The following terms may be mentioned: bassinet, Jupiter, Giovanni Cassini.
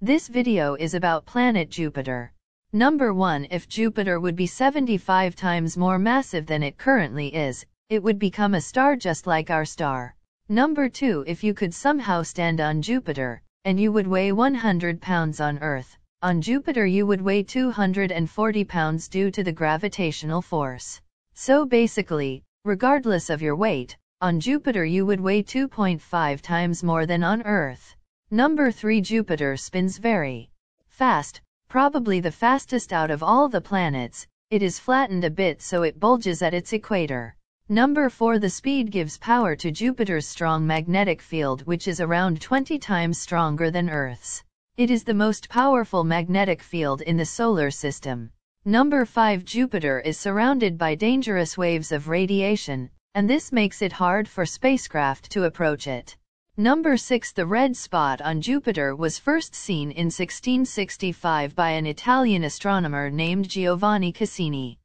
This video is about planet Jupiter. Number 1. If Jupiter would be 75 times more massive than it currently is, it would become a star just like our star. Number 2. If you could somehow stand on Jupiter, and you would weigh 100 pounds on Earth, on Jupiter you would weigh 240 pounds due to the gravitational force. So basically, regardless of your weight, on Jupiter you would weigh 2.5 times more than on Earth. Number 3. Jupiter spins very fast, probably the fastest out of all the planets. It is flattened a bit so it bulges at its equator. Number 4. The speed gives power to Jupiter's strong magnetic field, which is around 20 times stronger than Earth's. It is the most powerful magnetic field in the solar system. Number 5. Jupiter is surrounded by dangerous waves of radiation, and this makes it hard for spacecraft to approach it. Number 6. The red spot on Jupiter was first seen in 1665 by an Italian astronomer named Giovanni Cassini.